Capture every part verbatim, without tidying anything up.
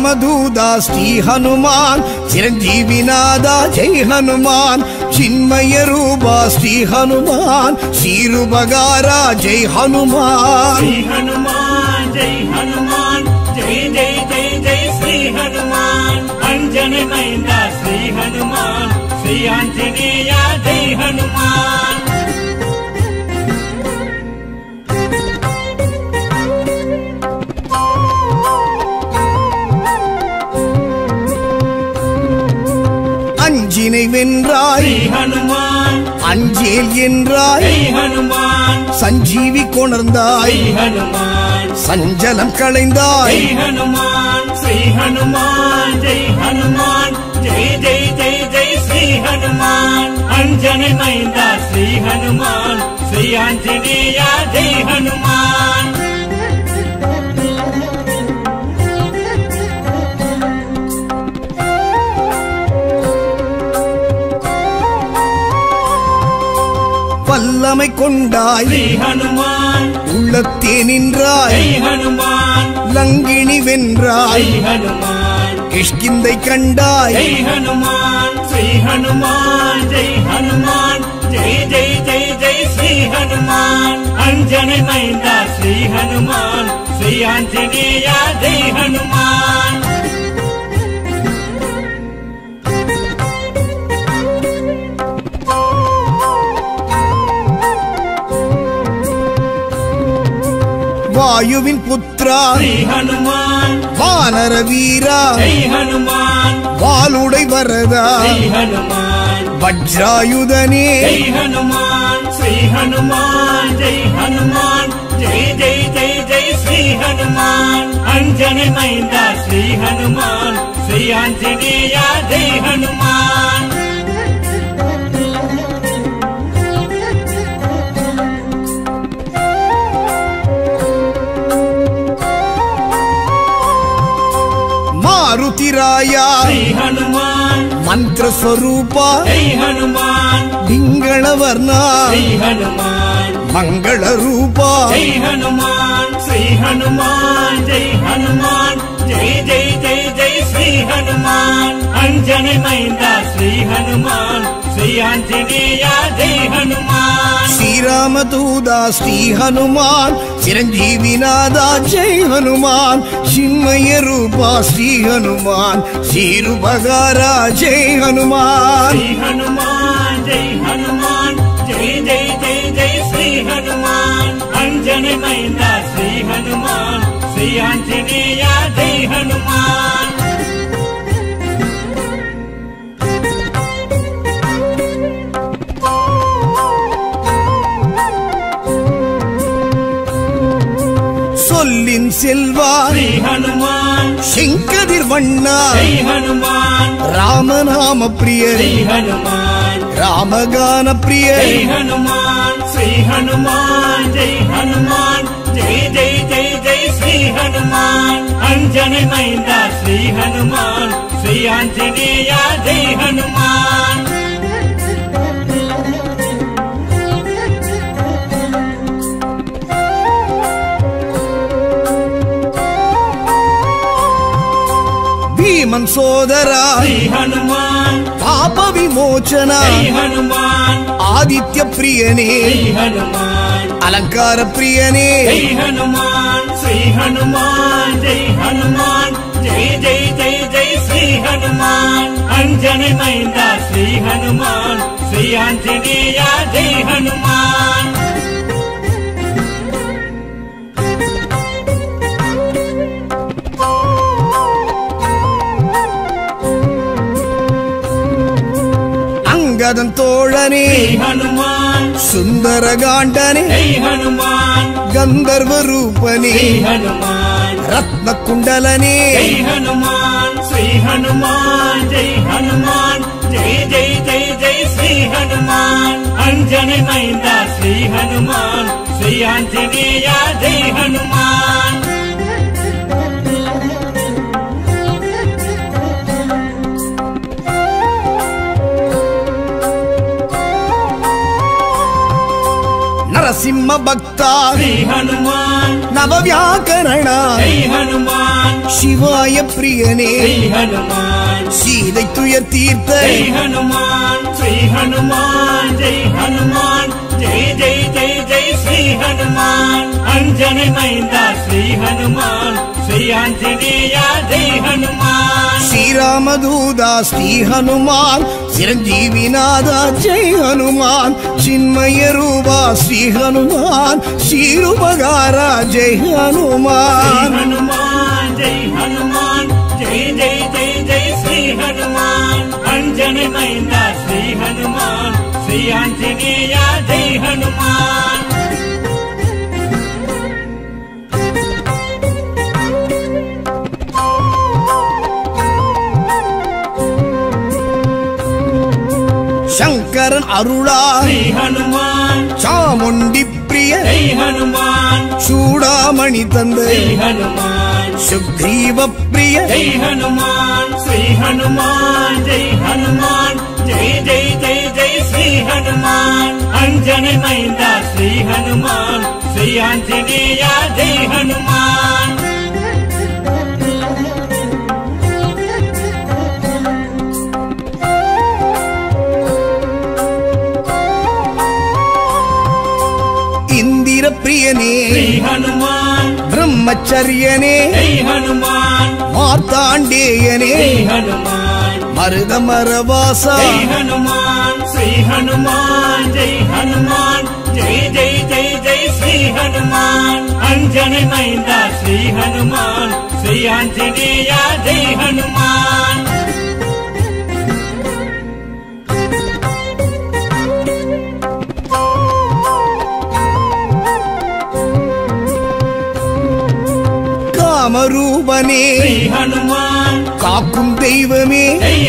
रामदूतास्ति हनुमान चिरंजीविनादा जय हनुमान चिन्मय रूपास्ति हनुमान श्रीरूपगारा जय हनुमान जय हनुमान जय हनुमान जय जय जय जय श्री हनुमान अंजनमयदा श्री हनुमान श्री आंजनेय जय हनुमान। अंजिने वेन्राई हनुमान अंजेल एन्राई हनुमान संजीवी कोणर्ंदाई हनुमान संजलम कलैंदाई हनुमान श्री हनुमान जय हनुमान जय जय जय जय श्री हनुमान अंजनमयदा श्री हनुमान श्री आंजनेय जय हनुमान। வல்லமை கொண்டாய் ஸ்ரீ ஹனுமான் உள்ளத்தே நின்றாய் ஸ்ரீ ஹனுமான் லங்கினி வென்றாய் ஸ்ரீ ஹனுமான் கிஷ்கிந்தை கண்டாய் ஸ்ரீ ஹனுமான் ஸ்ரீ ஹனுமான் ஜெய் ஹனுமான் ஜெய் ஜெய் ஜெய் ஜெய் ஸ்ரீ ஹனுமான் அஞ்சனமயந்தா ஸ்ரீ ஹனுமான் ஸ்ரீ ஆஞ்சநேயா ஜெய் ஹனுமான்। वायुविन पुत्रा श्री हनुमान वानर वीरा जय हनुमान वालुडै वरदा जय हनुमान वज्रायुधने जय हनुमान श्री हनुमान जय हनुमान जय जय जय जय श्री हनुमान अंजनमयदा श्री हनुमान श्री आंजनेय जय हनुमान। मारुतिराया श्री हनुमान मंत्र स्वरूपा जय हनुमान पिंगल वर्णा श्री हनुमान मंगल रूपा जय हनुमान श्री हनुमान जय हनुमान जय जय जय जय श्री हनुमान अंजनमयदा श्री हनुमान श्री आंजनेय जय हनुमान। श्री रामदूता श्री हनुमान चिरंजीविनादा जय हनुमान चिन्मय रूपा श्री हनुमान श्रीरूपगारा जय हनुमान श्री हनुमान जय हनुमान जय जय जय जय श्री हनुमान अंजनमयदा श्री हनुमान श्री आंजनेय जय हनुमान। सेल्वा श्री हनुमान शंकदिर वन्ना श्री हनुमान रामनाम प्रिय श्री हनुमान रामगान प्रिय श्री हनुमान श्री हनुमान जय हनुमान जय जय जय जय श्री हनुमान अंजनमयदा श्री हनुमान श्री आंजनेय जय हनुमान। भीमन सोदरा श्री हनुमान पाप विमोचना श्री हनुमान आदित्य प्रियने श्री हनुमान अलंकार प्रियने श्री हनुमान श्री हनुमान जय हनुमान जय जय जय जय श्री हनुमान अंजनमयदा श्री हनुमान श्री आंजनेय जय हनुमान। तोड़ने श्री हनुमान सुंदर गांडने श्री हनुमान गंधर्व रूपने श्री हनुमान रत्न कुंडलने श्री हनुमान श्री हनुमान जय हनुमान जय जय जय जय श्री हनुमान अंजनमयदा श्री हनुमान श्री आंजनेय जय हनुमान। नरसिंह भक्ता श्री हनुमान नवव्याकरण हनुमान शिवाय प्रियने हनुमान सीधे तुयर तीर्थ हनुमान श्री हनुमान जय हनुमान जय जय जय जय श्री हनुमान अंजनी मैंदा श्री हनुमान श्री अंजनेया जय हनुमान श्री रामदूदा श्री हनुमान चिरंजीवीनादा जय हनुमान चिन्मय रूपा श्री हनुमान शिरुपगारा जय हनुमान हनुमान जय हनुमान जय जय जय जय श्री हनुमान अंजनी मैंदा श्री हनुमान श्री अंजनेया जय हनुमान शंकरन अरुड़ा श्री हनुमान चामुंडी प्रिय हनुमान चूड़ामणि तंदे हनुमान सुग्रीव प्रिय हनुमान श्री हनुमान जय हनुमान जय जय जय जय श्री हनुमान अंजनी मैंदा श्री हनुमान श्री अंजनेया जय हनुमान प्रियने हनुमान ब्रह्मचर्यने हनुमान मार्तांडेयने हनुमान मरुदमरवासा हनुमान श्री हनुमान जय हनुमान जय जय जय जय श्री हनुमान अंजनी मैंदा श्री हनुमान श्री अंजनेया जय हनुमान कामरूपने हनुमान काकुम दैवमे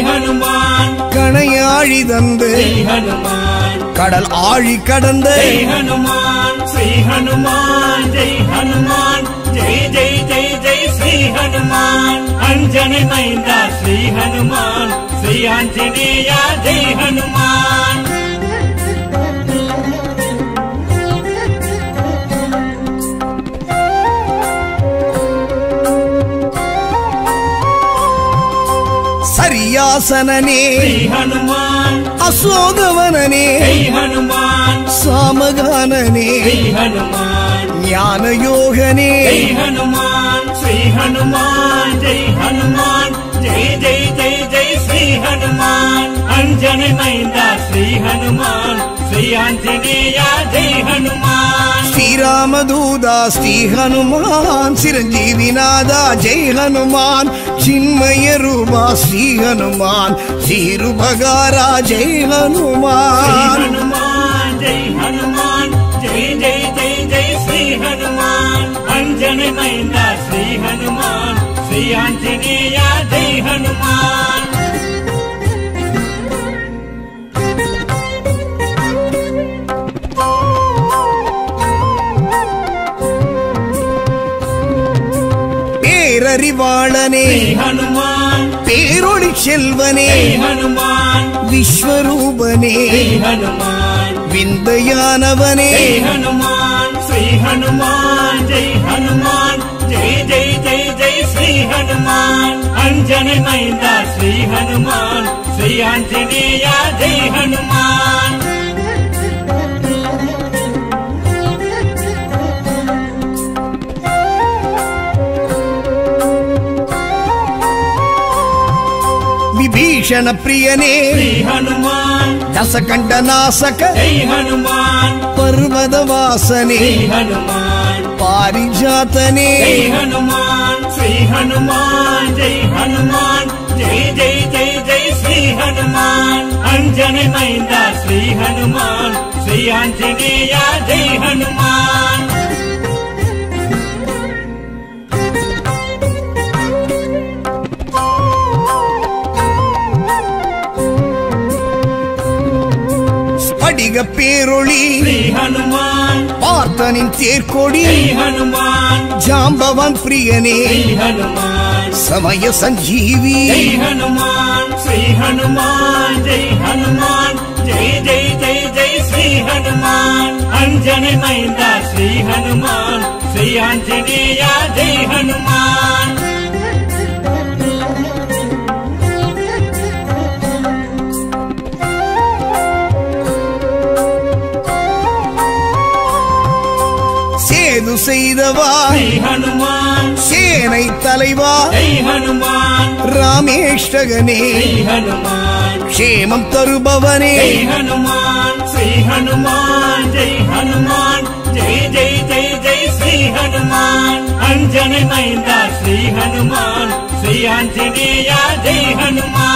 हनुमान कणयाळि तंदे हनुमान कडल आळि कडंदे हनुमान श्री हनुमान जय हनुमान जय जय जय जय श्री हनुमान अंजनी मैंदा श्री हनुमान श्री अंजनेया जय हनुमान सनने हनुमान अशोकवनने हनुमान सामगानने हनुमान ज्ञान योगने हनुमान श्री हनुमान जय हनुमान जय जय जय जय श्री हनुमान अंजनी मैंदा श्री हनुमान श्री अंजनेया जय हनुमान श्री रामदूदा श्री हनुमान चिरंजीवीनादा जय हनुमान चिन्मय रूपा श्री हनुमान शिरुपगारा जय हनुमान हनुमान जय हनुमान जय जय जय जय श्री हनुमान अंजनी मैंदा श्री हनुमान श्री अंजनेया जय हनुमान पेररिवाळने हनुमान पेरोळि सेल्वने हनुमान विश्वरूपने हनुमान विंदयानवने हनुमान श्री हनुमान जय हनुमान जय जय जय जय श्री हनुमान अंजनी मैंदा श्री हनुमान श्री अंजनेया जय हनुमान विभीषण प्रियने हनुमान दशकंड नाशक हनुमान पर्वत वासने हनुमान पारिजातने हनुमान श्री हनुमान जय हनुमान जय जय जय जय श्री हनुमान अंजनी मैंदा श्री हनुमान श्री अंजनेया जय हनुमान पेरोली हनुमान पार्थनिन तेरकोडी हनुमान जांबवन प्रियने हनुमान समय संजीवी हनुमान श्री हनुमान जय हनुमान जय जय जय जय श्री हनुमान अंजनमैंदा श्री हनुमान, श्री आंजनेया जय हनुमान। சேது செய்தவா ஹனுமான், சேனை தலைவா ஹனுமான், ராமேஷ்டகனே ஹனுமான், க்ஷேமம் தருபவனே ஹனுமான், ஸ்ரீ ஹனுமான் ஜெய் ஹனுமான், ஜெய் ஜெய் ஜெய் ஜெய் ஸ்ரீ ஹனுமான்। அஞ்சனை மைந்தா ஸ்ரீ ஹனுமான், ஸ்ரீ ஆஞ்சநேயா ஜெய் ஹனுமான்।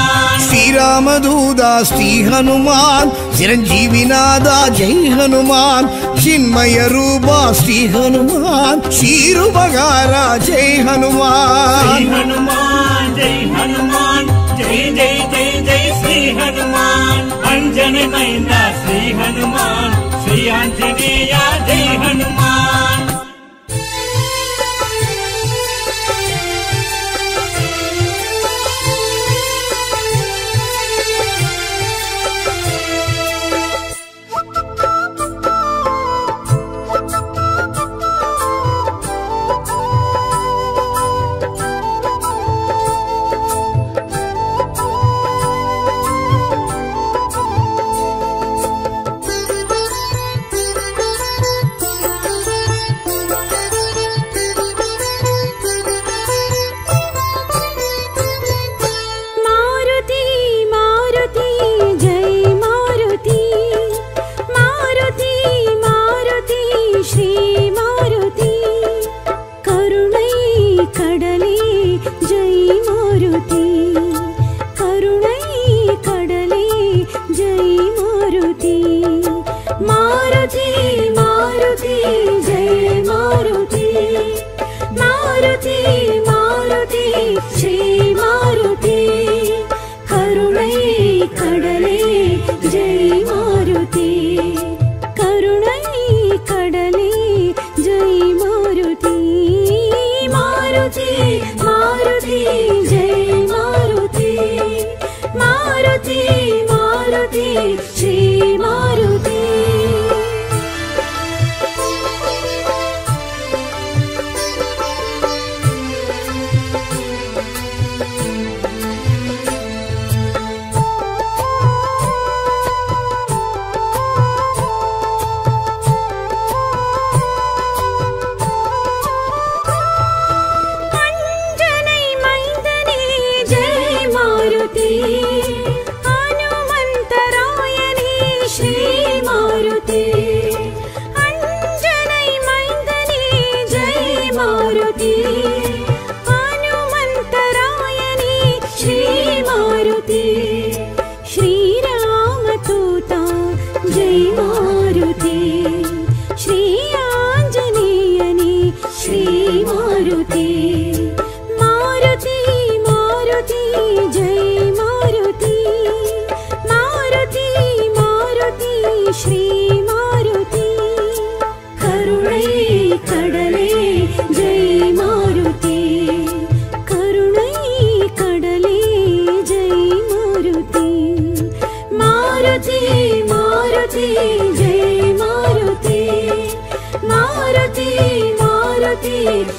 श्रीरामदूदा श्री हनुमान, चिरंजीविनादा जय हनुमान, चिन्मय रूपा श्री हनुमान, शीरुबगारा जय हनुमान। हनुमान जय हनुमान, जय जय जय जय श्री हनुमान। अंजनमैंदा श्री हनुमान, श्री आंजनेया जय हनुमान।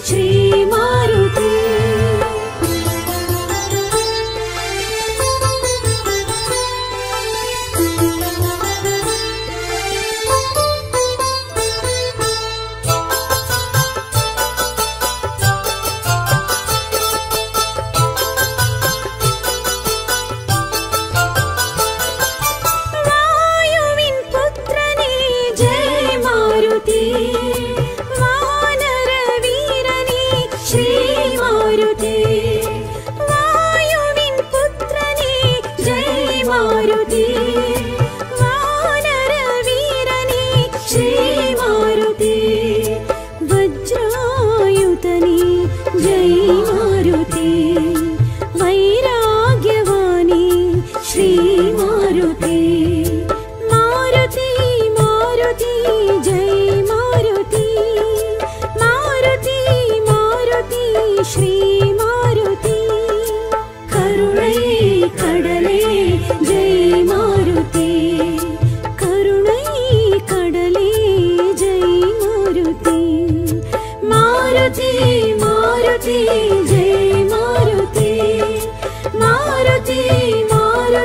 श्री मारुति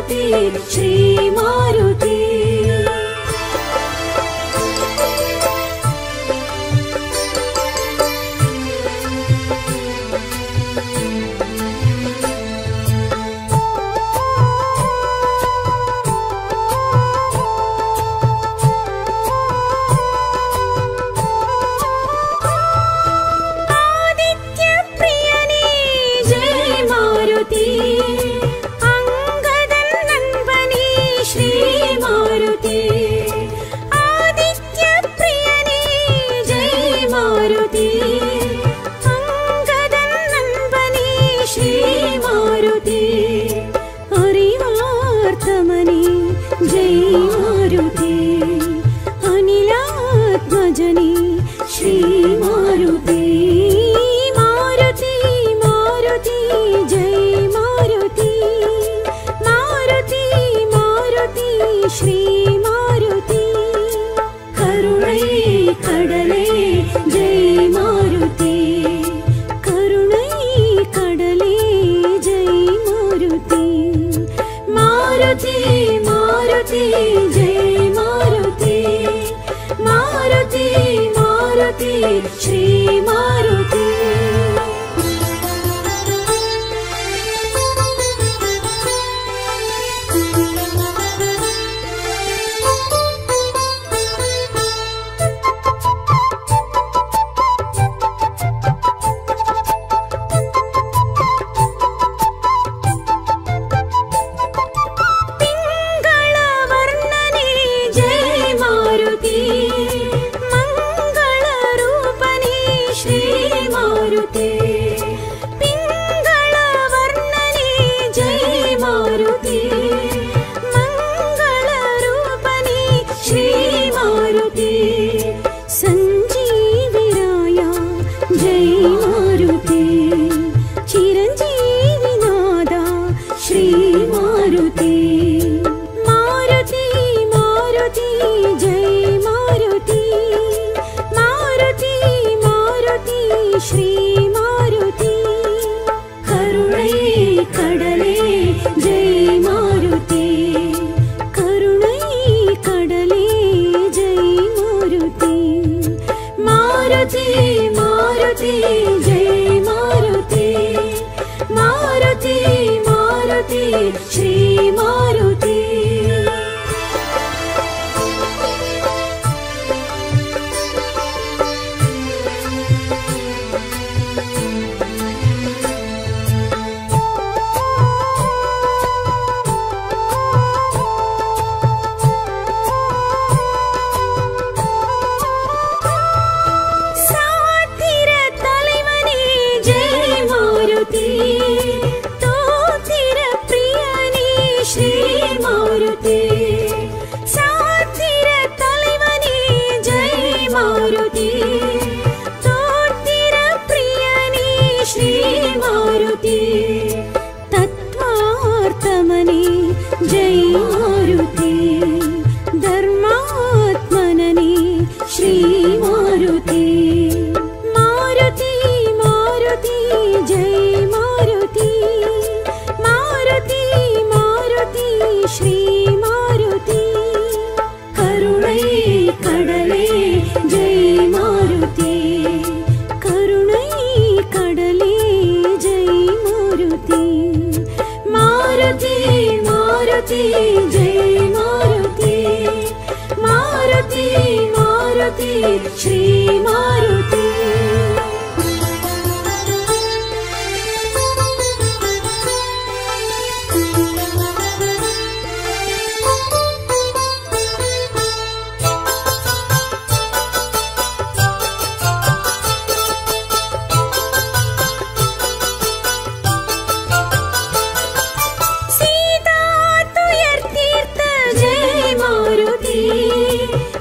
गणपति श्री मारुति।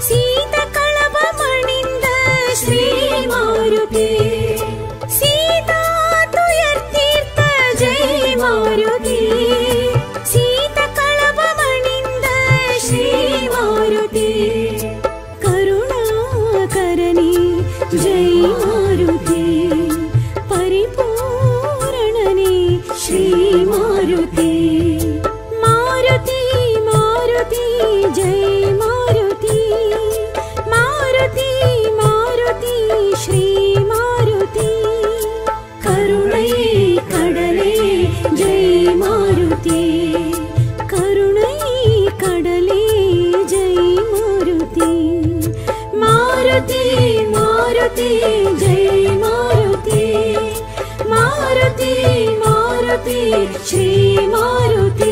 सीता कलव मणिंद श्री मारुति। मारुति श्री मारुति।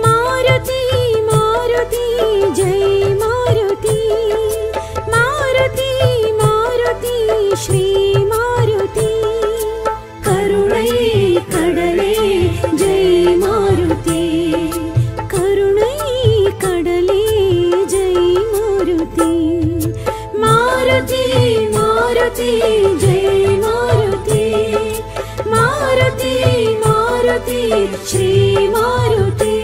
मारुति मारुति जय मारुति मारुति मारुति श्री मारुति।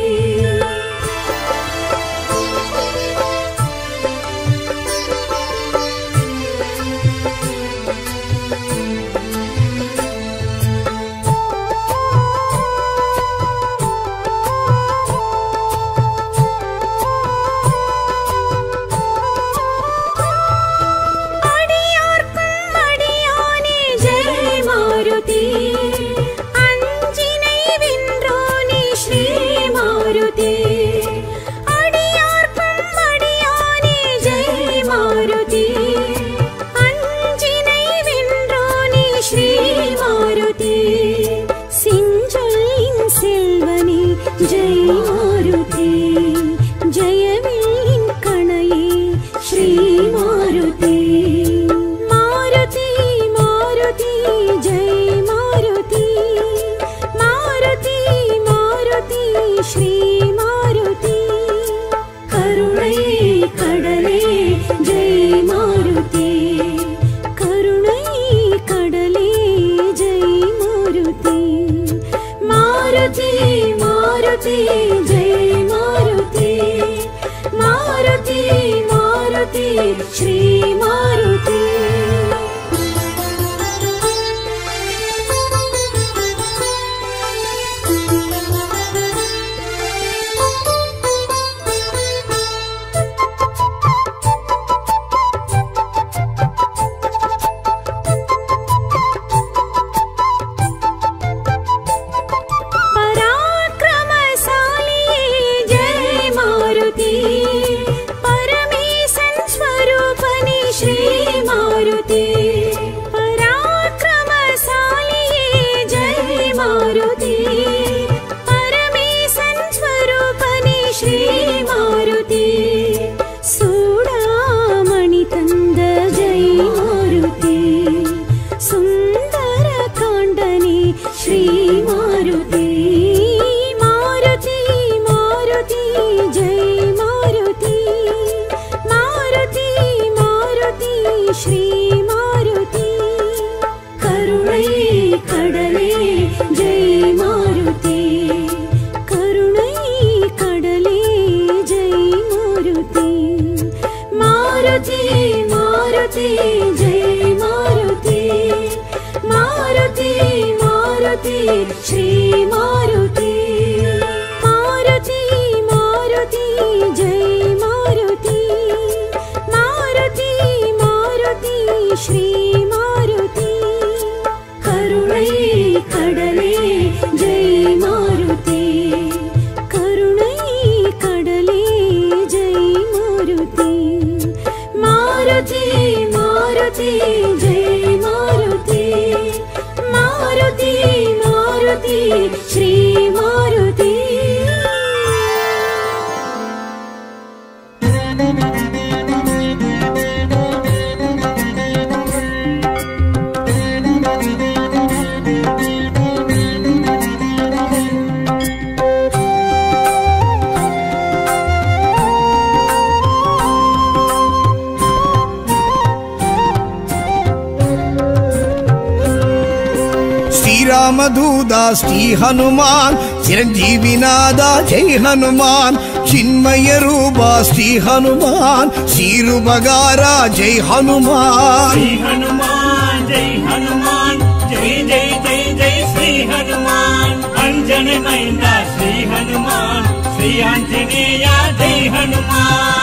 श्री हनुमान चिरंजीविनादा जय हनुमान चिन्मय रूपा श्री हनुमान श्रीरुबगारा जय हनुमान हनुमान जय हनुमान जय जय जय जय श्री हनुमान अंजनेया श्री हनुमान श्री अंजनेया जय हनुमान।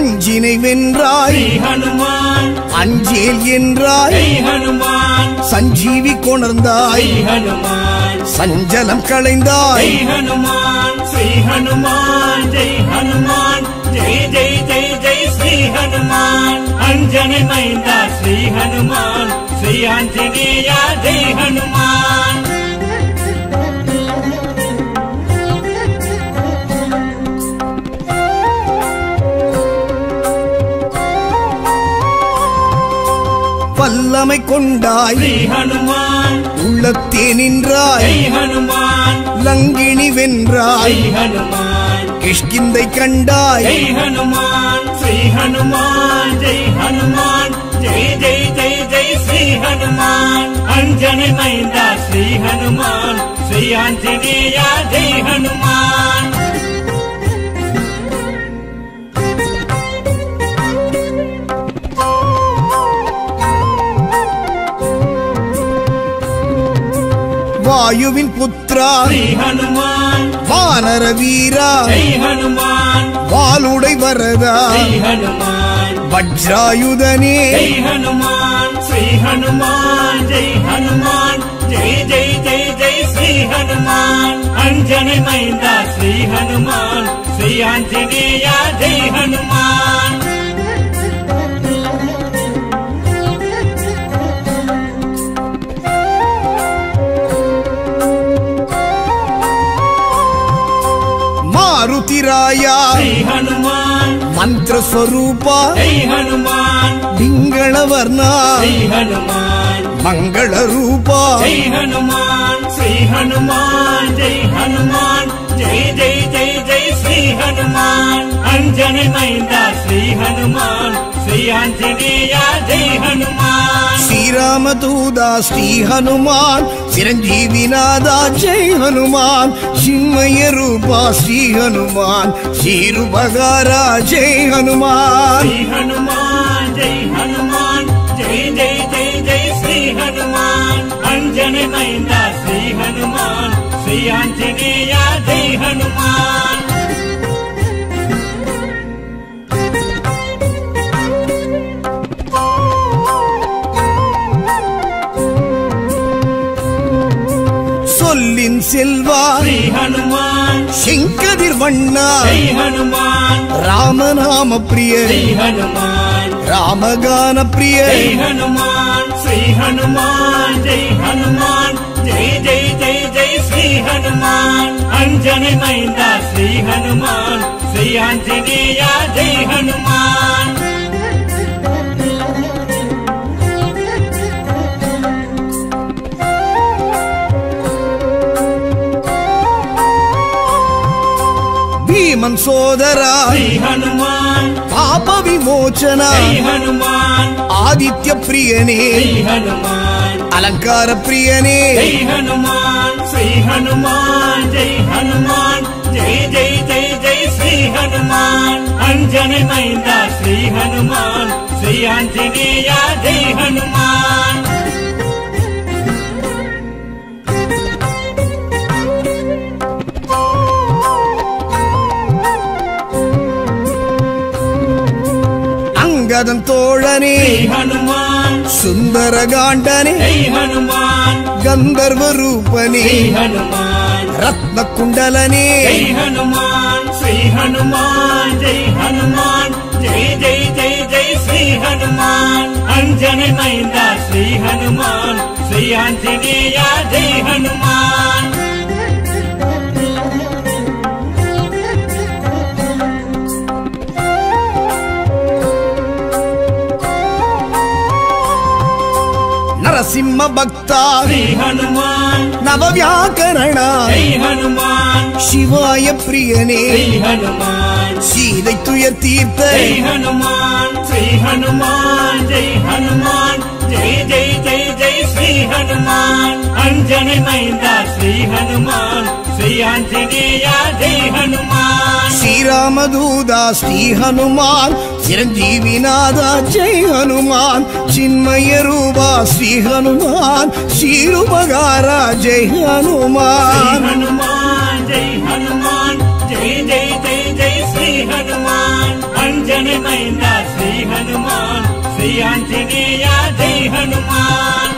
अंजिने वेंद्राई हनुमान अंजेल एंद्राई हनुमान संजीवी कोणर्ंदाई हनुमान संजलम कलेंदाई हनुमान श्री हनुमान जय हनुमान जय जय जय जय श्री हनुमान अंजनेया श्री हनुमान श्री अंजनेया जय हनुमान। வல்லமை கொண்டாய் ஹனுமான், உள்ளத்தே நின்றாய் ஹனுமான், லங்கினி வென்றாய் ஹனுமான், கிஷ்கிந்தை கண்டாய் ஹனுமான், ஸ்ரீ ஹனுமான் ஜெய் ஹனுமான், ஜெய் ஜெய் ஜெய் ஜெய் ஸ்ரீ ஹனுமான், அஞ்சனை மைந்தா ஸ்ரீ ஹனுமான், ஸ்ரீ ஆஞ்சநேயா ஜெய் ஹனுமான். वायुविन पुत्रा श्री हनुमान, वानर वीरा श्री हनुमान, वालुडை वरदा श्री हनुमान, वज्रायुधने श्री हनुमान, श्री हनुमान जय हनुमान, जय जय जय जय श्री हनुमान, अंजनी मैंदा श्री हनुमान, श्री आंजनेया जय हनुमान. मारुतिराया श्री हनुमान, मंत्र स्वरूपा श्री हनुमान, पिंगल वर्णा श्री हनुमान, मंगल रूपा श्री हनुमान, श्री हनुमान जय हनुमान, जय जय जय जय श्री हनुमान, अंजनी मैंदा श्री हनुमान, श्री आंजनेया जय हनुमान. श्री रामदूता श्री हनुमान, चिरंजीविनादा जय हनुमान, चिन्मय रूपा श्री हनुमान, शीरुपकारा जय हनुमान. श्री हनुमान जय हनुमान, जय जय जय जय श्री हनुमान, अंजनी मैंदा श्री हनुमान, श्री आंजनेया जय हनुमान. செல்வா ஸ்ரீ ஹனுமான், செங்கதிர் வண்ணா ஸ்ரீ ஹனுமான், ராமநாம பிரிய ஸ்ரீ ஹனுமான், ராமகான பிரிய ஸ்ரீ ஹனுமான், ஸ்ரீ ஹனுமான் ஜெய் ஹனுமான், ஜெய் ஜெய் ஜெய் ஜெய் ஸ்ரீ ஹனுமான், அஞ்சனை மைந்தா ஸ்ரீ ஹனுமான், ஸ்ரீ ஆஞ்சநேயா ஜெய் ஹனுமான். मन सोदरा श्री हनुमान, पाप विमोचना श्री हनुमान, आदित्य प्रियने श्री हनुमान, अलंकार प्रियने श्री हनुमान, श्री हनुमान जय हनुमान, जय जय जय जय श्री हनुमान, अंजनी मैंदा श्री हनुमान, श्री आंजनेया जय हनुमान. தோழனே ஹனுமான், சுந்தர காண்டனே ஹனுமான், கந்தர்வ ரூபனே ஹனுமான், ரத்ன குண்டலனே ஹனுமான், ஸ்ரீ ஹனுமான் ஜெய் ஹனுமான், ஜெய் ஜெய் ஜெய் ஜெய் ஸ்ரீ ஹனுமான், அஞ்சனை மைந்தா ஸ்ரீ ஹனுமான், ஸ்ரீ ஆஞ்சநேயா ஜெய் ஹனுமான். नरसिंह भक्ता श्री हनुमान, नवव्याकरण श्री हनुमान, शिवाय प्रियने श्री हनुमान, सीधे तुय तीर्थ श्री हनुमान, श्री हनुमान जय हनुमान, जय जय जय जय श्री हनुमान, अंजनी मैंदा श्री हनुमान, श्री आंजनेया जय हनुमान. श्री रामदूता श्री हनुमान, चिरंजीविनादा जय हनुमान, चिन्मय रूपा श्री हनुमान, शीरुपकारा जय हनुमान. हनुमान जय हनुमान, जय जय जय जय श्री हनुमान, अंजनी मैंदा श्री हनुमान, श्री आंजनेया जय हनुमान.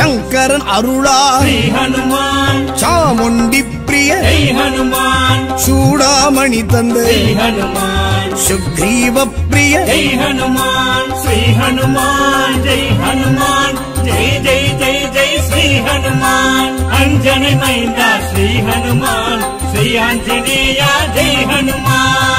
शंकरन अरुड़ा श्री हनुमान, चामुंडी प्रिय श्री हनुमान, चूड़ामणि तंदे श्री हनुमान, सुग्रीव प्रिय श्री हनुमान, श्री हनुमान जय हनुमान, जय जय जय जय श्री हनुमान अंजन मैंदा श्री हनुमान श्री आंजनेया जय हनुमान।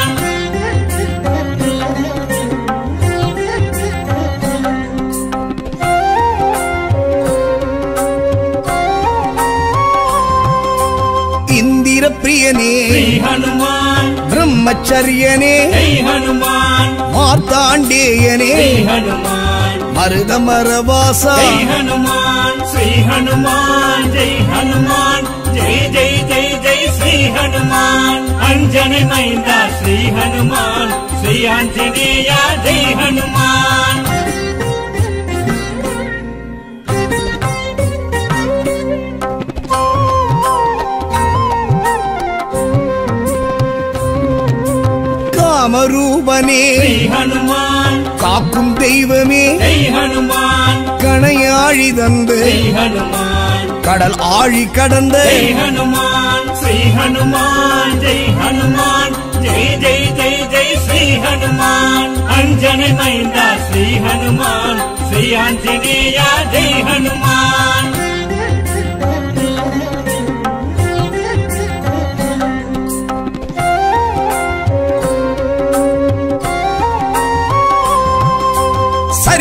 प्रियने श्री हनुमान ब्रह्मचर्यने श्री हनुमान मार्तांडेयने श्री हनुमान मरुद मरवासा श्री हनुमान श्री हनुमान जय हनुमान जय जय जय जय श्री हनुमान अंजनेया श्री हनुमान श्री आंजनेया जय हनुमान। कामरूपने श्री हनुमान काकुम दैवमे श्री हनुमान कणयाळि तंद श्री हनुमान कडल आळि कडंद श्री हनुमान श्री हनुमान जय हनुमान जय जय जय जय श्री हनुमान अंजनेया श्री हनुमान श्री आंजनेया जय हनुमान।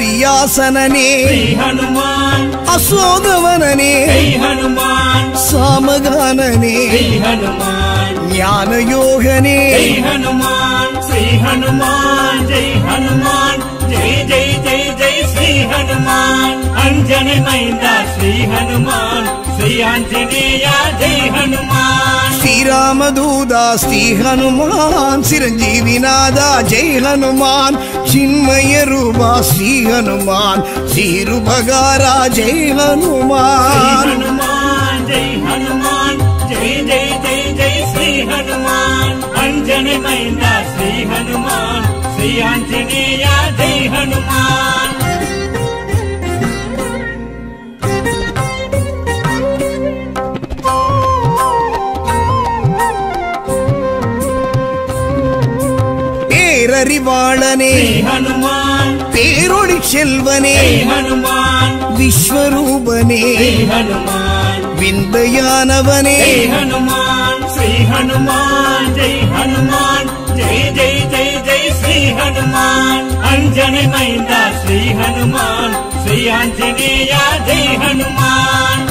सरियासनने श्री हनुमान असोदवनने श्री हनुमान सामगानने श्री हनुमान ज्ञान योगने श्री हनुमान श्री हनुमान जय हनुमान जय जय जय जय श्री हनुमान अंजनेया श्री हनुमान श्री आंजनेया जय हनुमान। श्री रामदूता श्री हनुमान चिरंजीविनादा जय हनुमान चिन्मय रूपा श्री हनुमान श्रीरूपकारा जय हनुमान हनुमान जय हनुमान जय जय जय जय श्री हनुमान अंजनेया श्री हनुमान श्री आंजनेया जय हनुमान। அறிவாளனே श्री हनुमान பேரொளி செல்வனே श्री हनुमान விஸ்வரூபனே श्री हनुमान விந்தையானவனே श्री हनुमान श्री हनुमान ஜெய் हनुमान ஜெய் ஜெய் ஜெய் ஜெய் श्री हनुमान अंजनेया श्री हनुमान श्री आंजनेया जय हनुमान।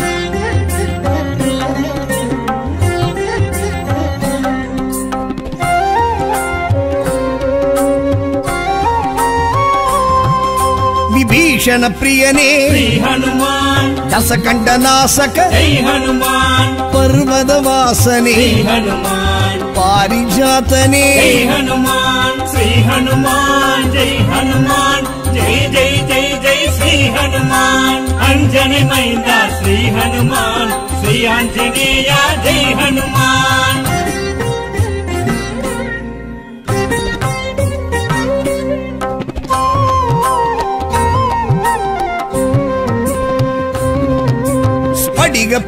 भीषण प्रियने श्री हनुमान दशकंड नाशक जय हनुमान पर्वत वासने श्री हनुमान पारिजातने जय हनुमान श्री हनुमान जय हनुमान जय जय जय जय श्री हनुमान अंजनेया श्री हनुमान श्री आंजनेया जय हनुमान।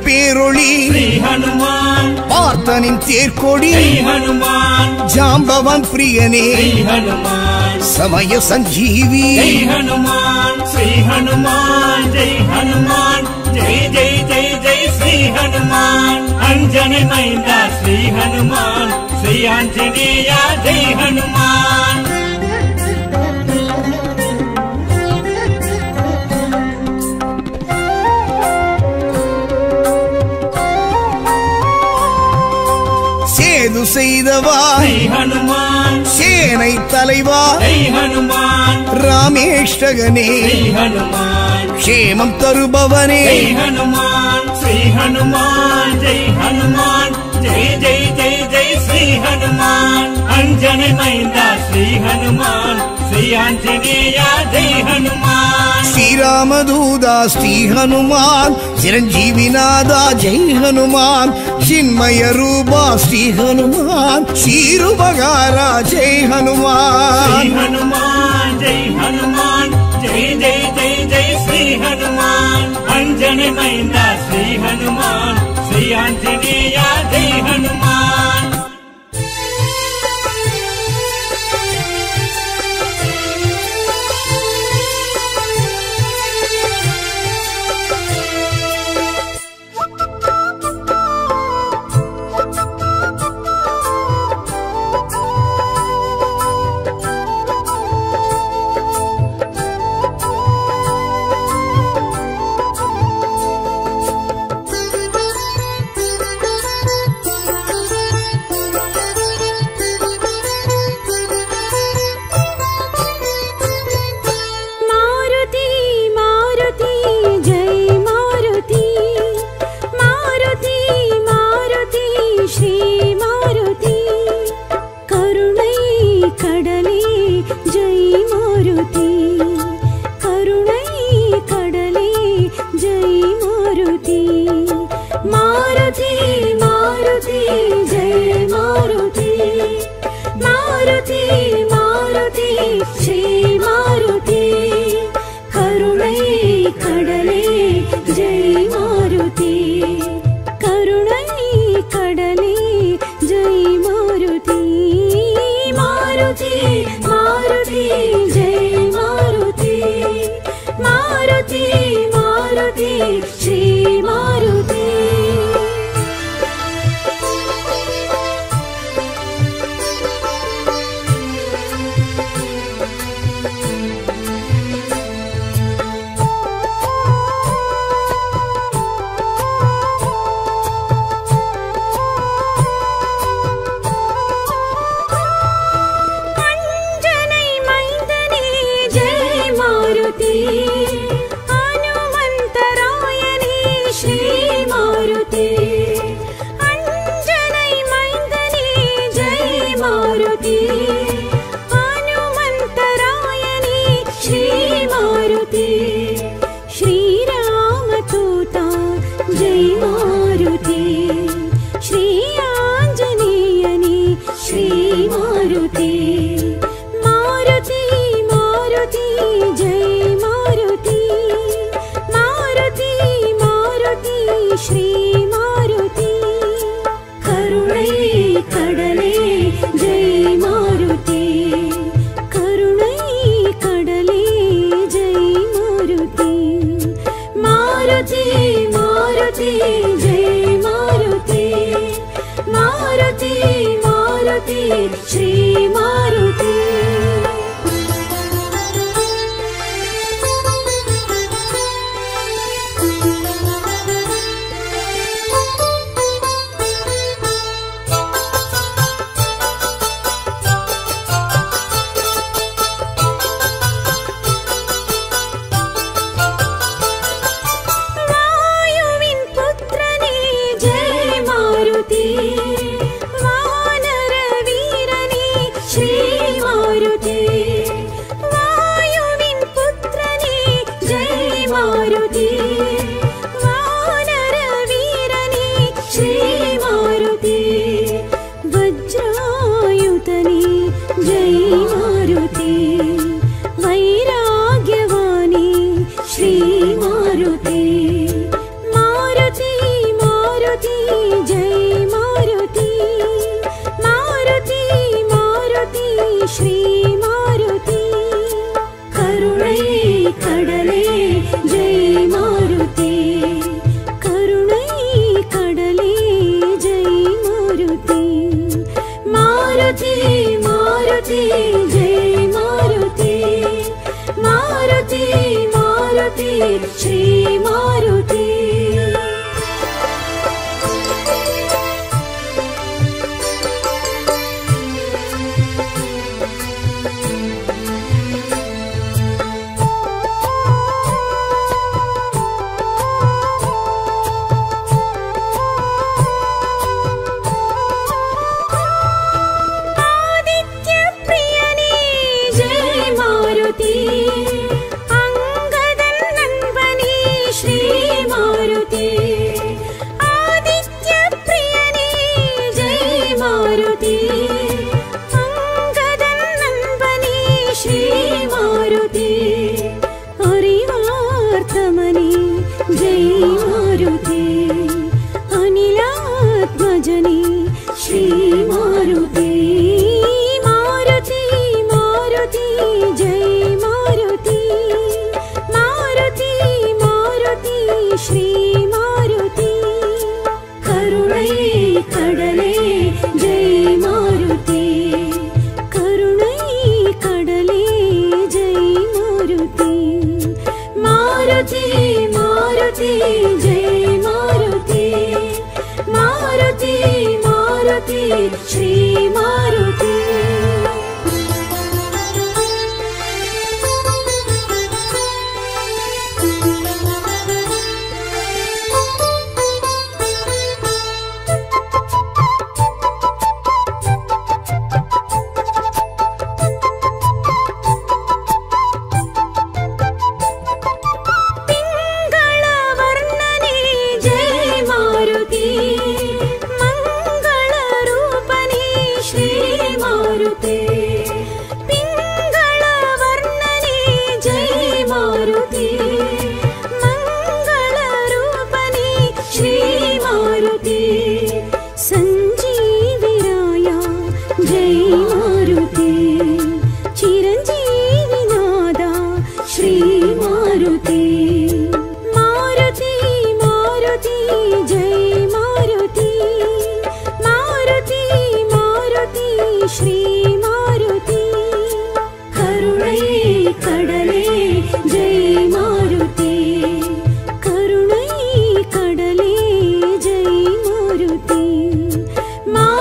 பேரொளி श्री हनुमान பார்த்தனின் தேர்கொடி श्री हनुमान ஜாம்பவன் பிரியனே श्री हनुमान சமய சஞ்சீவி श्री हनुमान श्री हनुमान जय हनुमान जय जय जय जय श्री हनुमान अंजनेया श्री हनुमान श्री आंजनेया जय हनुमान। செய்தவா श्री हनुमान சேனை தலைவா श्री हनुमान ராமேஷ்டகனே श्री हनुमान க்ஷேமம் தருபவனே श्री हनुमान श्री हनुमान ஜெய் हनुमान ஜெய் ஜெய் ஜெய் ஜெய் श्री हनुमान अंजनेया श्री हनुमान श्री आंजनेया जय हनुमान। श्री रामदूता श्री हनुमान चिरंजीविनादा जय हनुमान चिन्मय रूपा श्री हनुमान श्रीरूपकारा जय हनुमान हनुमान जय हनुमान जय जय जय जय श्री हनुमान अंजनेया श्री हनुमान श्री आंजनेया जय हनुमान। श्री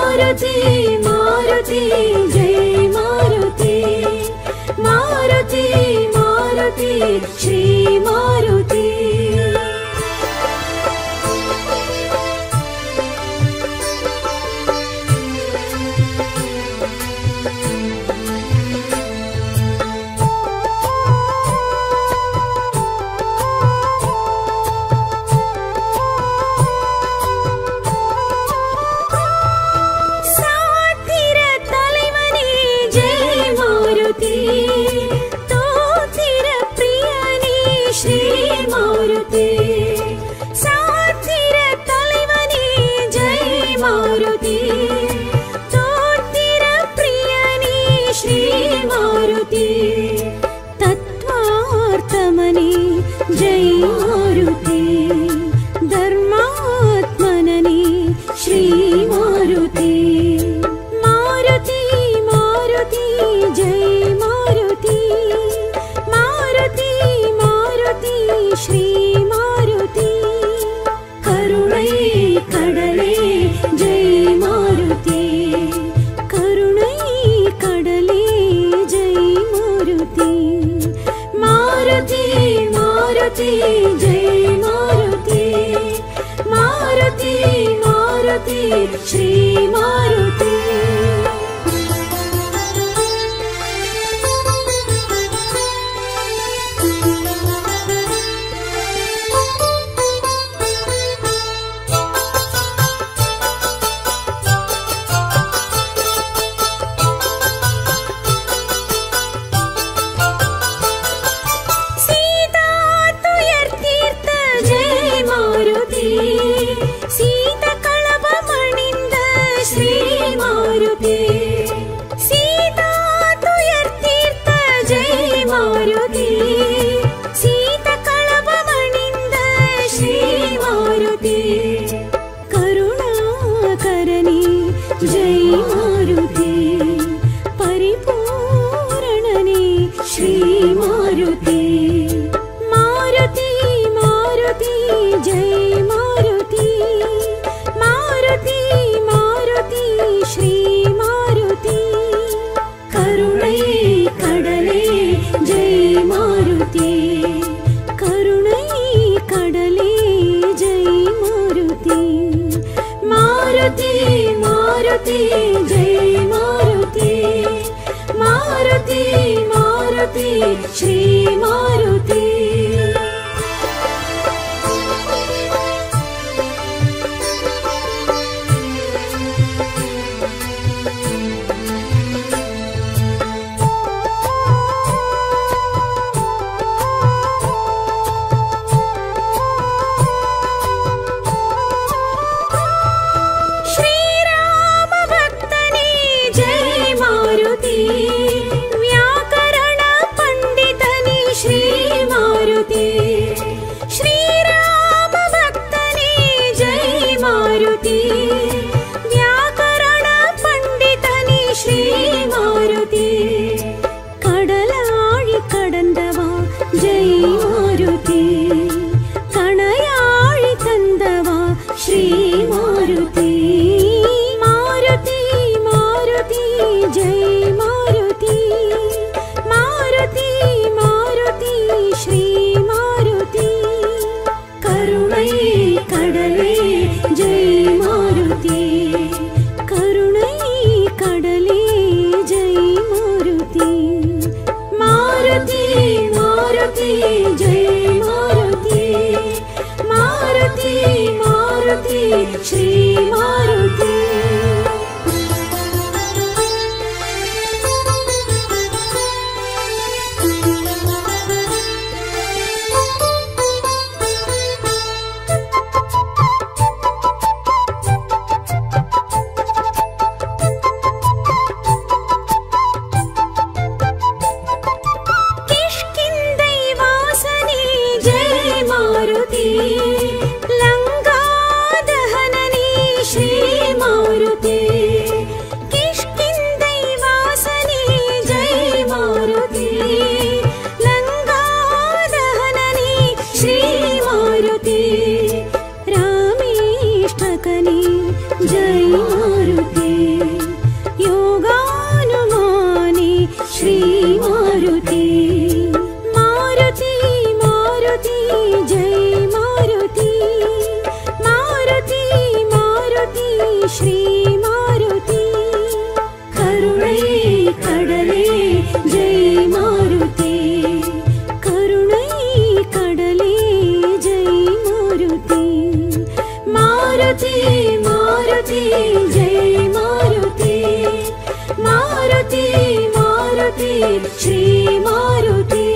मारुति मारुति जय मारुति मारुति मारुति श्री मारुति। श्री श्री मारुति।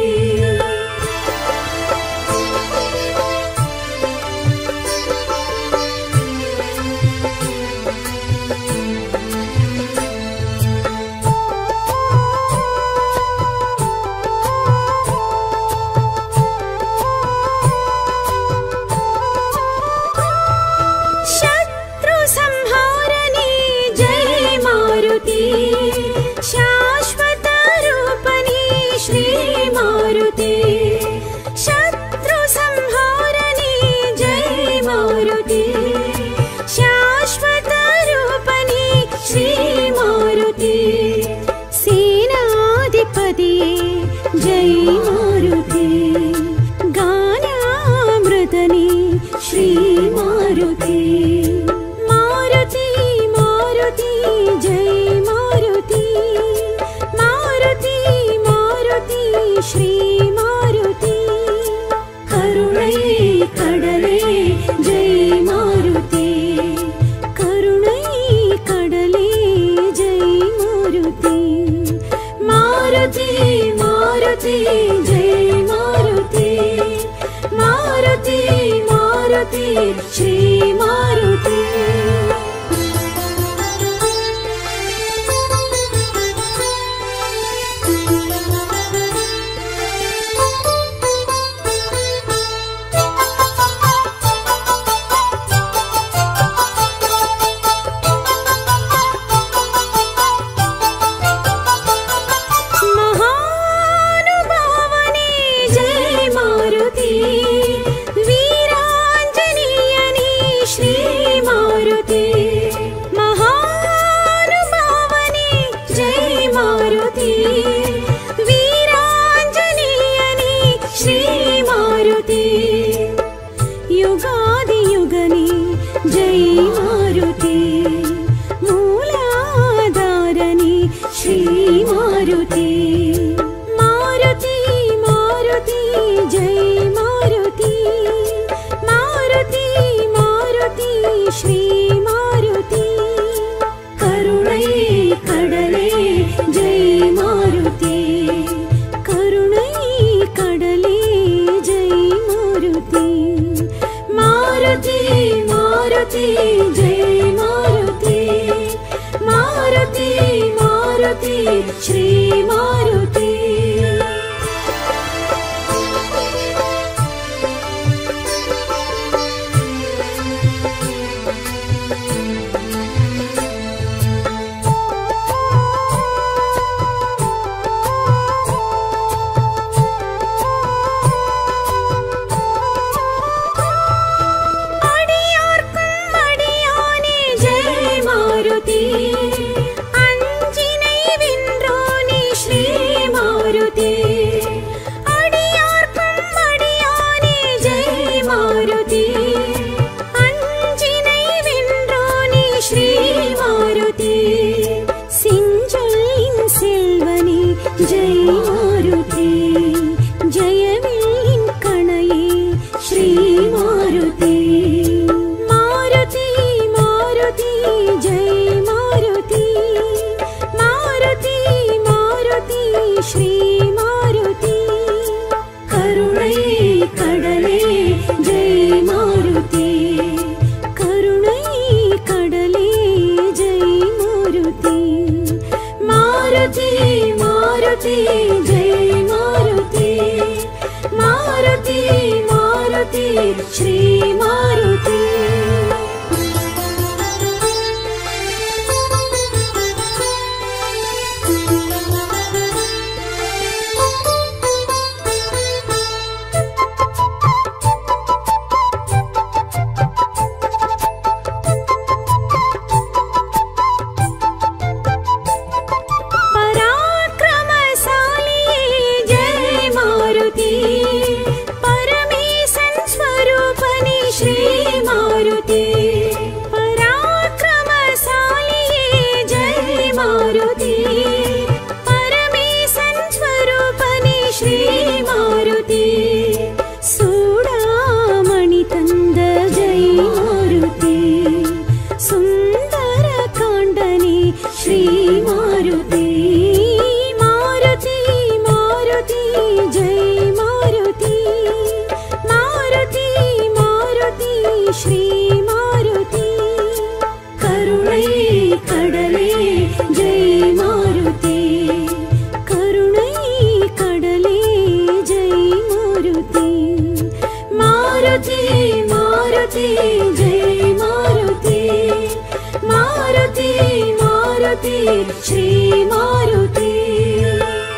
मारुति श्री मारुति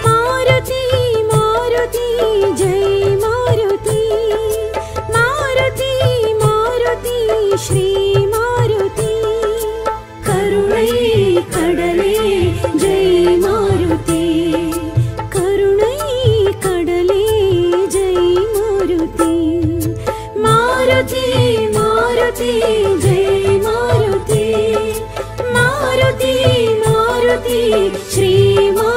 मारुति मारुति जय मारुति मारुति मारुति श्री मारुति करुणै कडले जय मारुति करुणै कडले जय मारुति मारुति मारुति जय मारुति श्री मारुति श्री मारुति।